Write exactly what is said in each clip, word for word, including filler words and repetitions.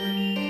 You.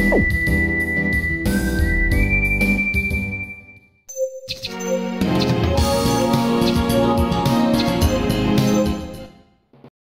Oh!